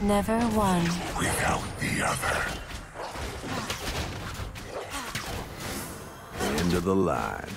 Never one without the other. End of the line.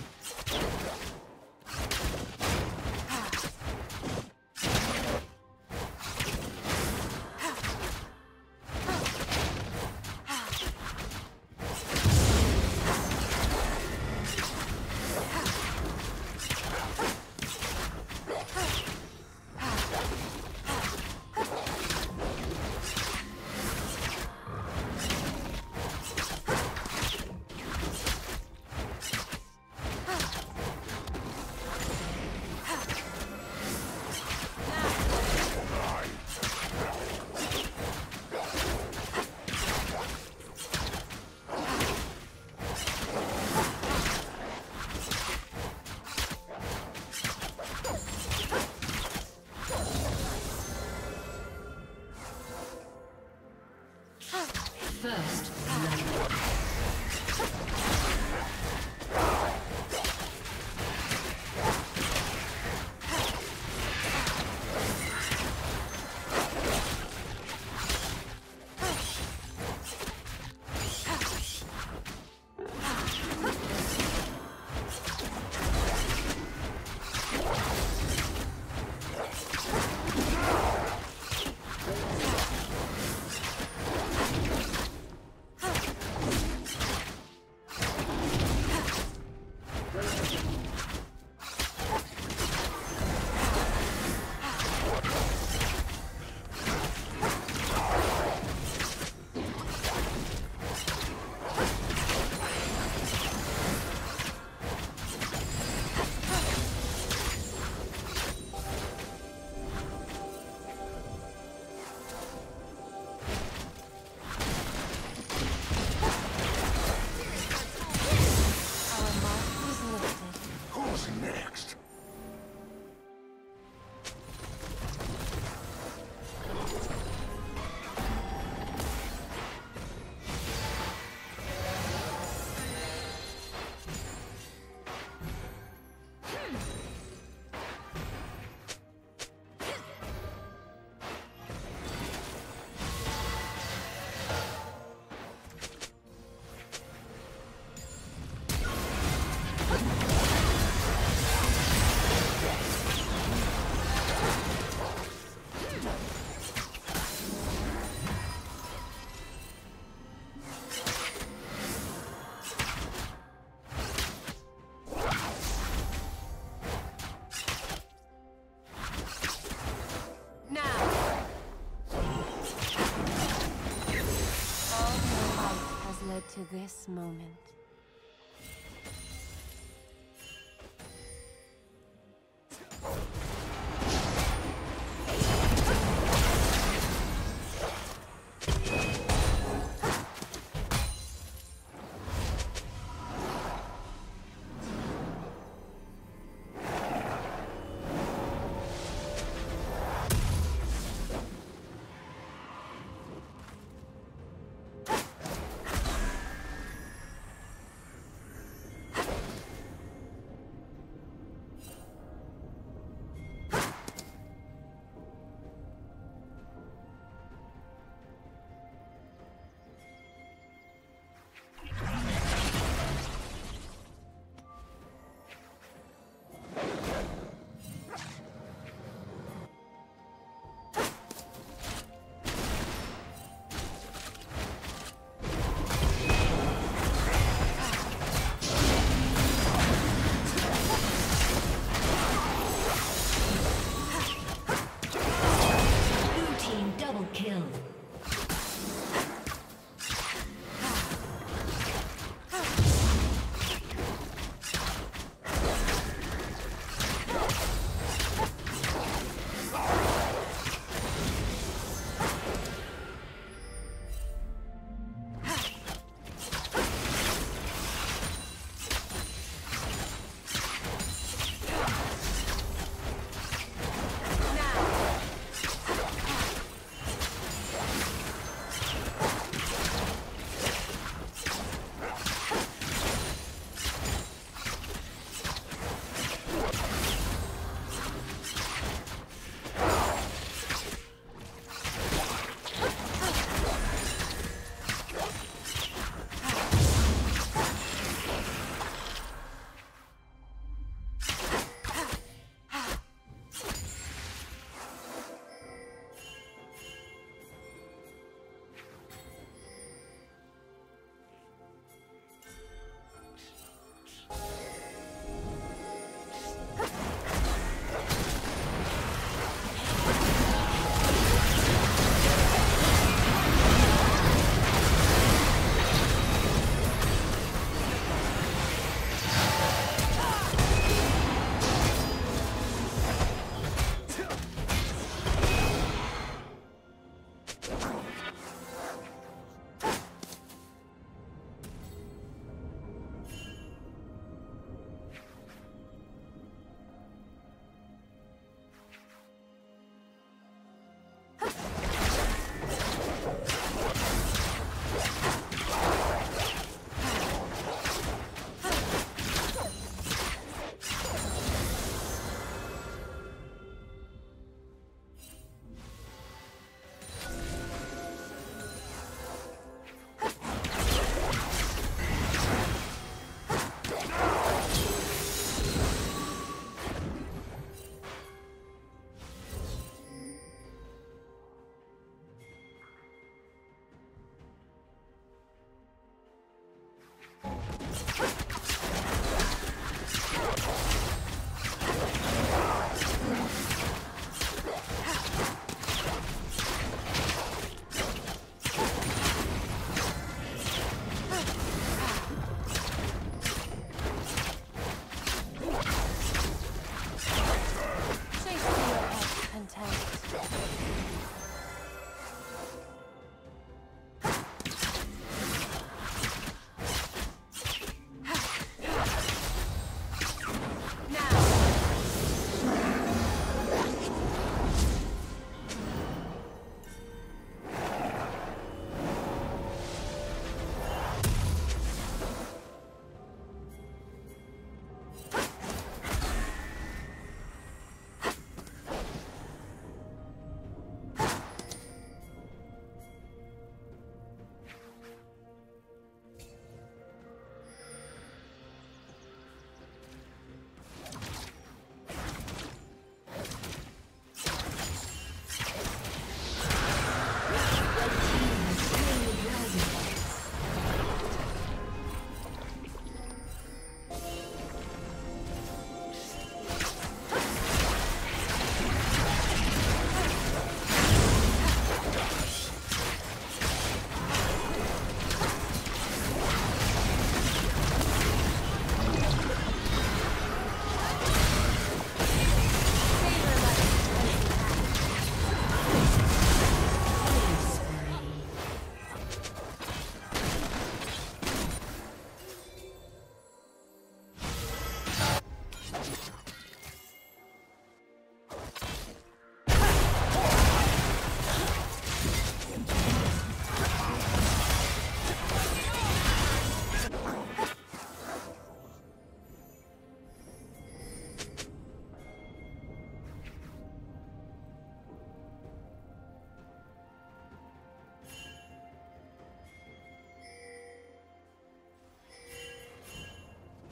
To this moment.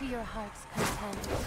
To your heart's content.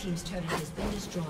Team's turret has been destroyed.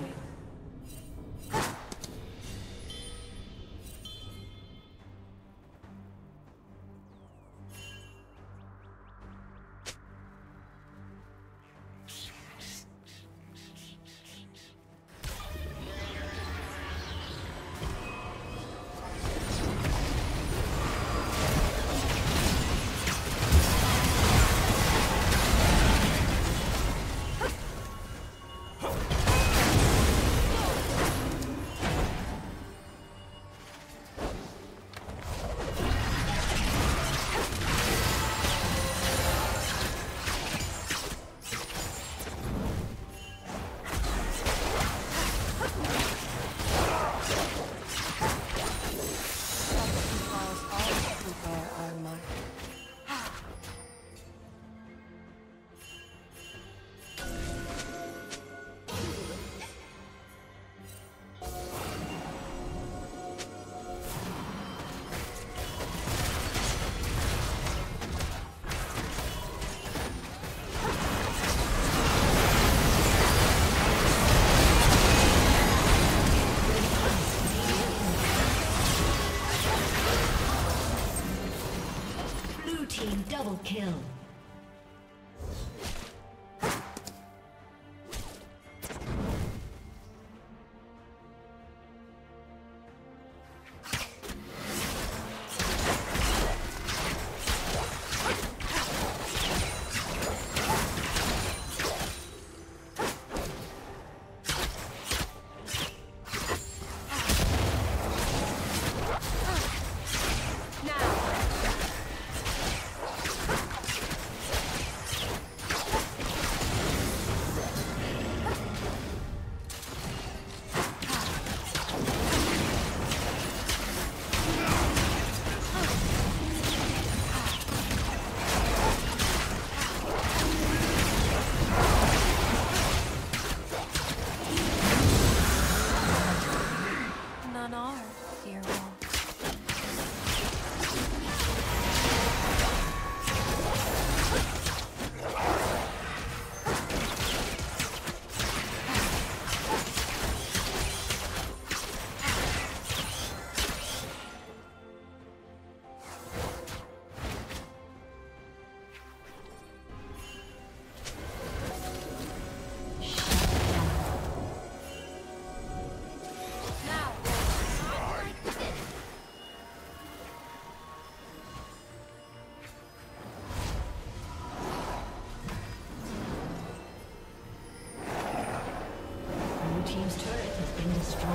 Double kill. has been destroyed.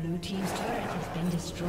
Blue team's turret has been destroyed.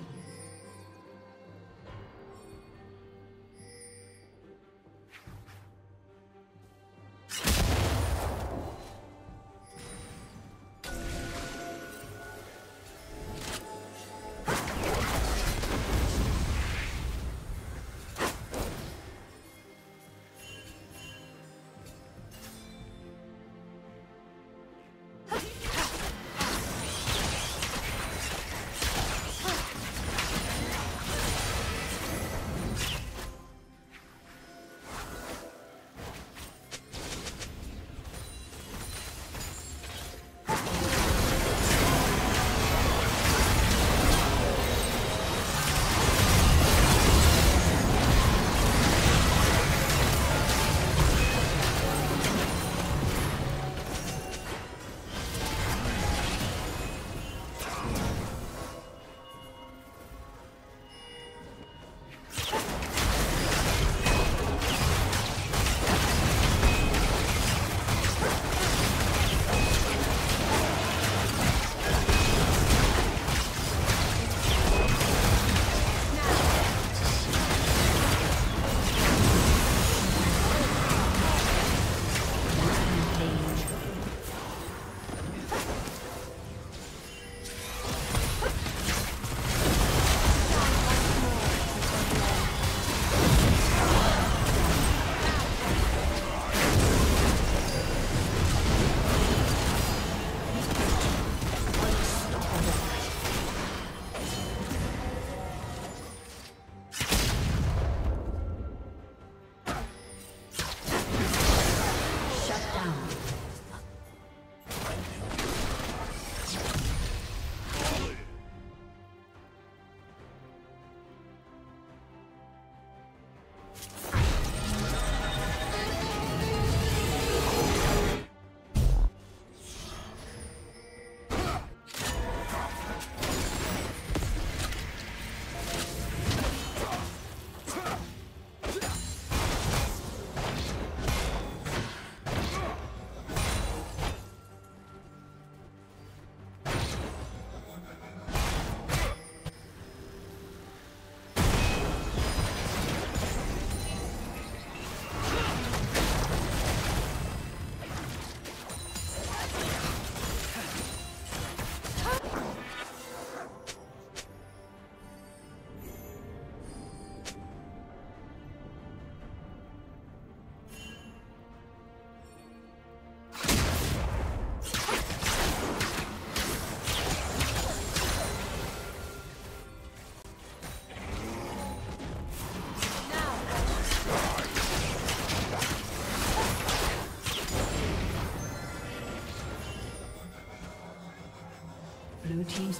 Blue team's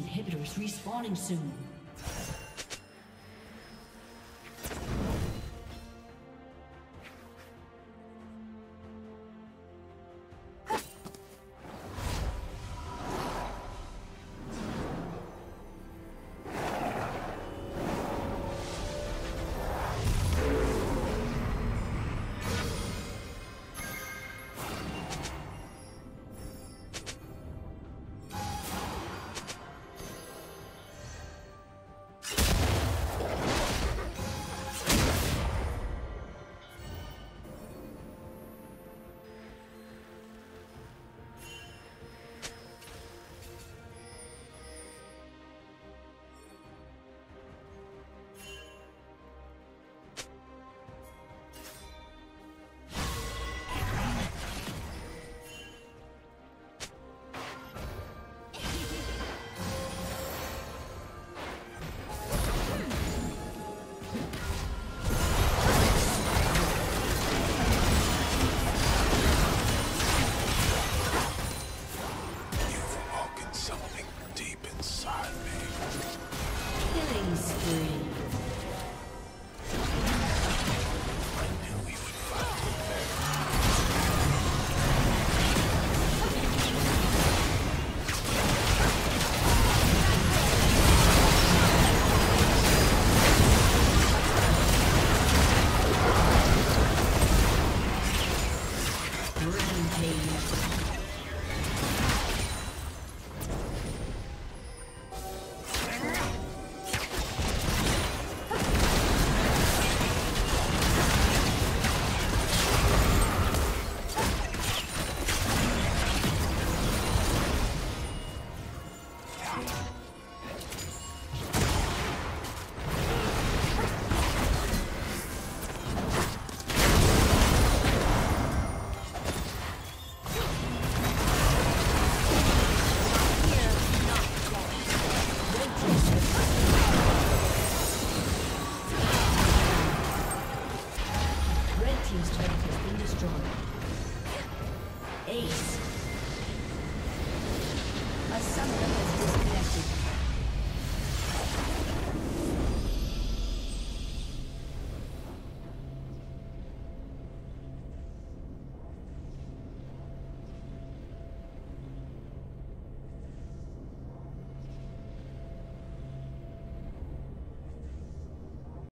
Inhibitors respawning soon. destroyed. Ace. A summoner.